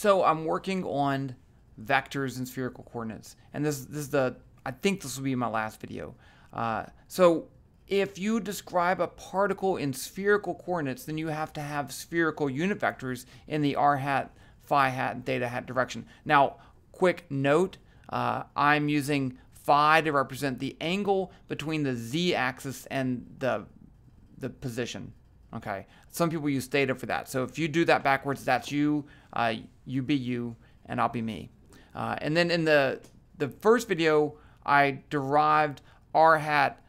So I'm working on vectors and spherical coordinates, and this is the, I think this will be my last video. So if you describe a particle in spherical coordinates, then you have to have spherical unit vectors in the r hat, phi hat, and theta hat direction. Now, quick note, I'm using phi to represent the angle between the z-axis and the position. Okay, some people use theta for that. So if you do that backwards, that's you, you be you, and I'll be me. And then in the first video, I derived r hat,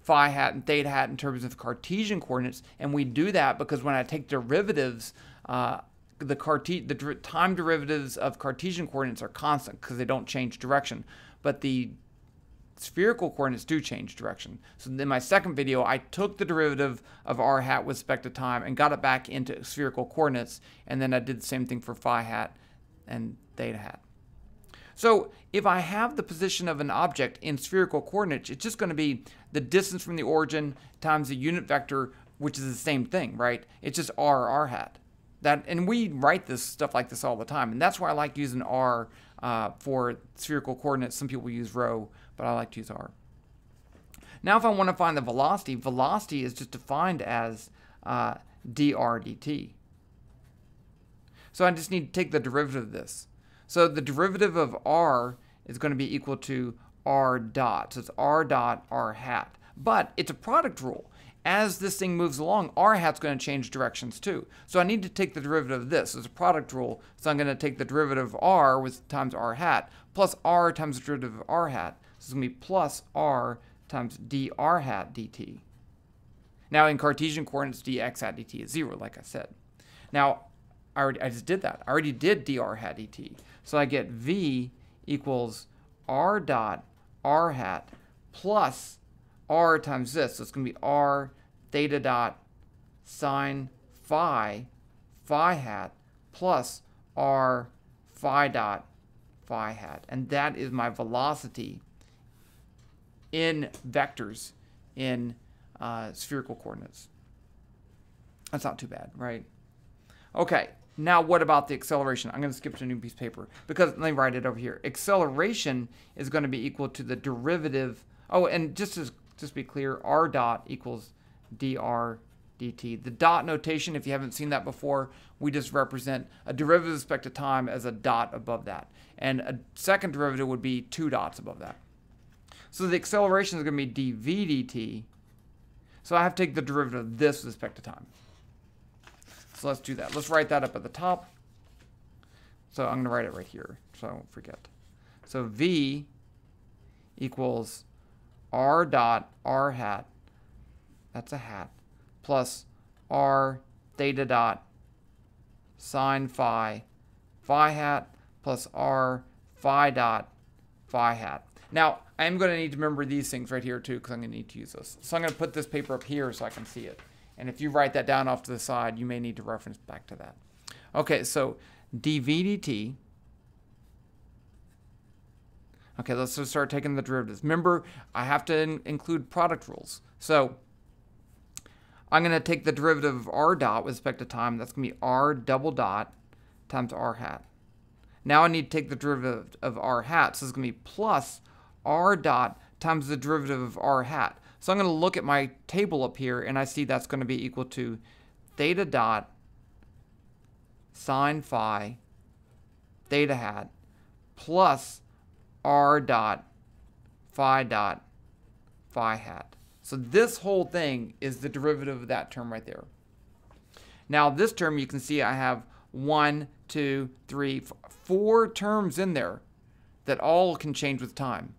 phi hat, and theta hat in terms of Cartesian coordinates, and we do that because when I take derivatives, the time derivatives of Cartesian coordinates are constant because they don't change direction, but the spherical coordinates do change direction. So in my second video, I took the derivative of r hat with respect to time and got it back into spherical coordinates, and then I did the same thing for phi hat and theta hat. So if I have the position of an object in spherical coordinates, it's just going to be the distance from the origin times the unit vector, which is the same thing, right? It's just r hat. That, and we write this stuff like this all the time, and that's why I like using r for spherical coordinates. Some people use rho, but I like to use r. Now if I want to find the velocity, velocity is just defined as dr dt. So I just need to take the derivative of this. So the derivative of r is going to be equal to r dot. So it's r dot r hat. But it's a product rule. As this thing moves along, r hat's going to change directions too. So I need to take the derivative of this as a product rule. So I'm going to take the derivative of r times r hat plus r times the derivative of r hat. So it's going to be plus r times dr hat dt. Now in Cartesian coordinates, dx hat dt is 0, like I said. Now I just did that. I already did dr hat dt. So I get v equals r dot r hat plus r times this. So it's going to be r theta dot sine phi hat plus r phi dot phi hat. And that is my velocity in vectors in spherical coordinates. That's not too bad, right? Okay, now what about the acceleration? I'm going to skip to a new piece of paper because let me write it over here. Acceleration is going to be equal to the derivative. Oh, and just to be clear, r dot equals dr dt. The dot notation, if you haven't seen that before, we just represent a derivative with respect to time as a dot above that. And a second derivative would be 2 dots above that. So the acceleration is going to be dv dt. So I have to take the derivative of this with respect to time. So let's do that. Let's write that up at the top. So I'm going to write it right here so I don't forget. So v equals r dot r hat, that's a hat, plus r theta dot sine phi hat, plus r phi dot phi hat. Now, I am going to need to remember these things right here too because I'm going to need to use this. So I'm going to put this paper up here so I can see it. And if you write that down off to the side, you may need to reference back to that. Okay, so dv dt. Okay, let's just start taking the derivatives. Remember, I have to include product rules. So I'm going to take the derivative of r dot with respect to time. That's going to be r double dot times r hat. Now I need to take the derivative of r hat. So it's going to be plus r dot times the derivative of r hat. So I'm going to look at my table up here, and I see that's going to be equal to theta dot sine phi theta hat plus r dot phi hat. So this whole thing is the derivative of that term right there. Now this term, you can see I have 4 terms in there that all can change with time.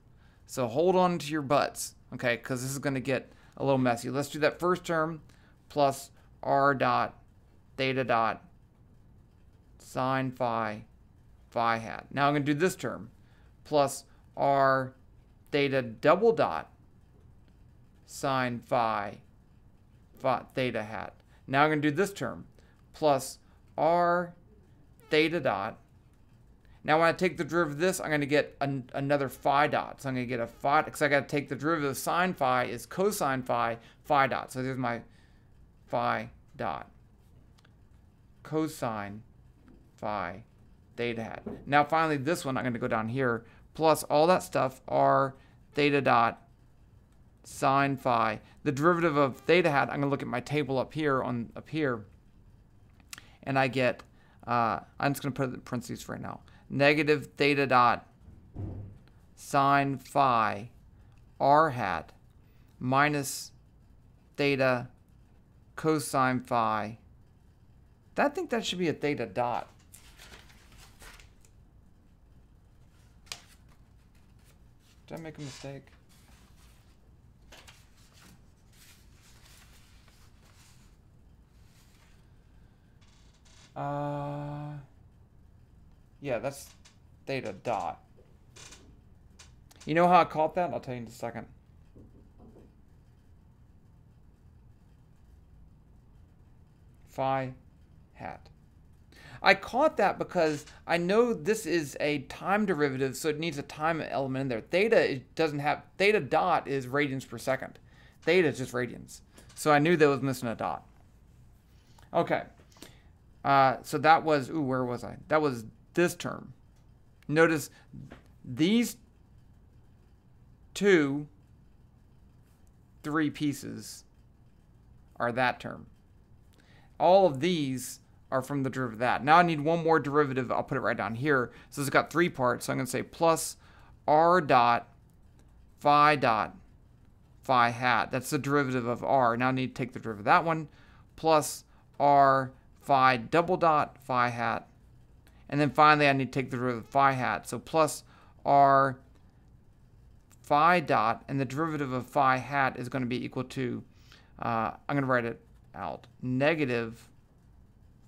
So hold on to your butts, okay, because this is going to get a little messy. Let's do that first term plus r dot theta dot sine phi hat. Now I'm going to do this term plus r theta double dot sine phi theta hat. Now I'm going to do this term, plus r theta dot. Now when I take the derivative of this, I'm going to get another phi dot. So I'm going to get a phi, because I got to take the derivative of sine phi is cosine phi dot. So there's my phi dot. Cosine theta hat. Now finally this one, I'm going to go down here, plus all that stuff, r theta dot sine phi. The derivative of theta hat, I'm going to look at my table up here, and I get, I'm just going to put it in parentheses for right now, negative theta dot sine phi r hat minus theta cosine phi. I think that should be a theta dot. Did I make a mistake? Yeah, that's theta dot. You know how I caught that? I'll tell you in a second. Phi hat. I caught that because I know this is a time derivative, so it needs a time element in there. Theta, it doesn't have, theta dot is radians per second. Theta is just radians. So I knew there was missing a dot. Okay. So that was, ooh, where was I? That was this term. Notice these three pieces are that term. All of these are from the derivative of that. Now I need one more derivative. I'll put it right down here. So it's got three parts. So I'm going to say plus r dot, phi hat. That's the derivative of r. Now I need to take the derivative of that one, plus r phi double dot, phi hat. And then finally I need to take the derivative of phi hat. So plus r phi dot, and the derivative of phi hat is going to be equal to, I'm going to write it out, negative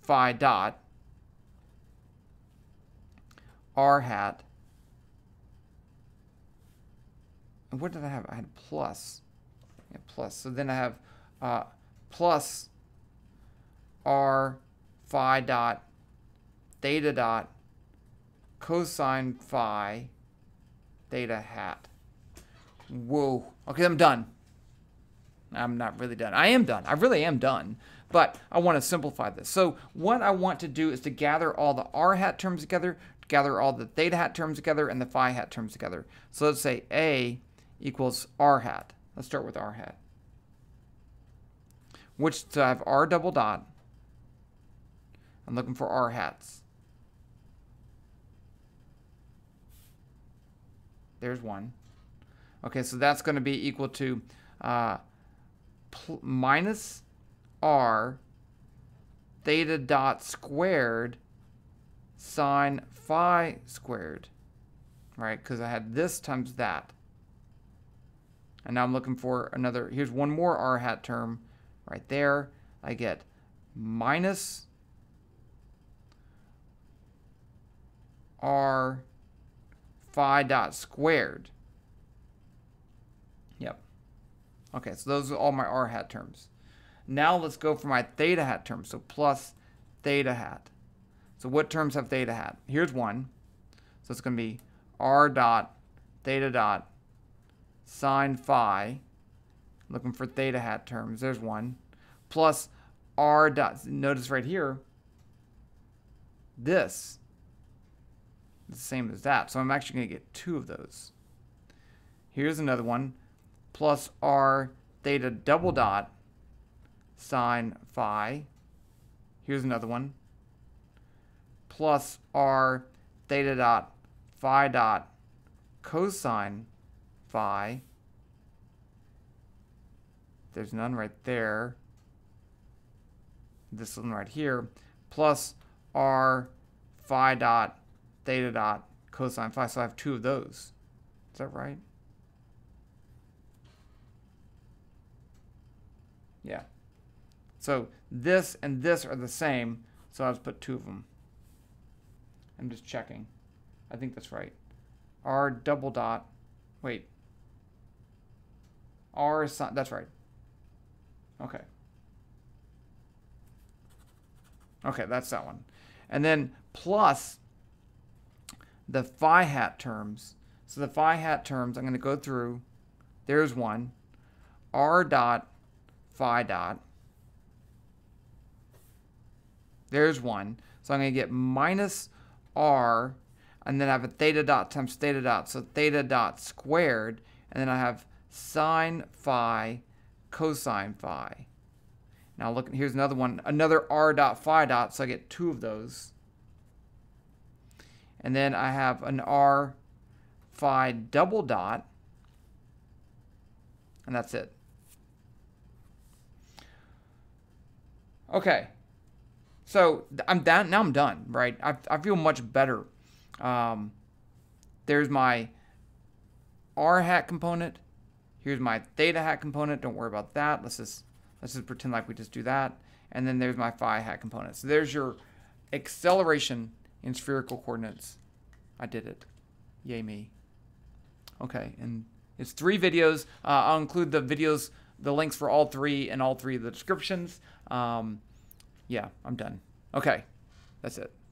phi dot r hat. And what did I have? I had plus. Yeah, plus. So then I have plus r phi dot theta dot cosine phi theta hat. Whoa. Okay, I'm done. I'm not really done. I am done. I really am done. But I want to simplify this. So what I want to do is to gather all the r hat terms together, gather all the theta hat terms together, and the phi hat terms together. So let's say A equals r hat. Let's start with r hat. Which, so I have r double dot. I'm looking for r hats. There's one. Okay, so that's going to be equal to minus r theta dot squared sine phi squared, right? Because I had this times that. And now I'm looking for another, here's one more r hat term right there. I get minus r phi dot squared. Yep. Okay, so those are all my r hat terms. Now let's go for my theta hat term. So plus theta hat. So what terms have theta hat? Here's one. So it's going to be r dot theta dot sine phi. Looking for theta hat terms. There's one. Plus r dot. Notice right here, this is the same as that. So I'm actually going to get two of those. Here's another one. Plus r theta double dot sine phi. Here's another one. Plus r theta dot phi dot cosine phi. There's none right there. This one right here. Plus r phi dot theta dot cosine phi. So I have two of those. Is that right? Yeah. So this and this are the same, so I'll just put two of them. I'm just checking. I think that's right. R double dot, wait. R is, that's right. Okay. Okay, that's that one. And then plus the phi hat terms. So the phi hat terms, I'm going to go through. There's one. R dot, phi dot. There's one. So I'm going to get minus r, and then I have a theta dot times theta dot, so theta dot squared, and then I have sine phi cosine phi. Now look, here's another one, another r dot phi dot, so I get two of those. And then I have an r phi double dot, and that's it. Okay, so I'm done. Now I'm done, right? I feel much better. There's my r hat component. Here's my theta hat component. Don't worry about that. Let's just pretend like we just do that. And then there's my phi hat component. So there's your acceleration in spherical coordinates. I did it. Yay me. Okay, and it's 3 videos. I'll include the videos, the links for all 3 and all 3 of the descriptions. Yeah, I'm done. Okay, that's it.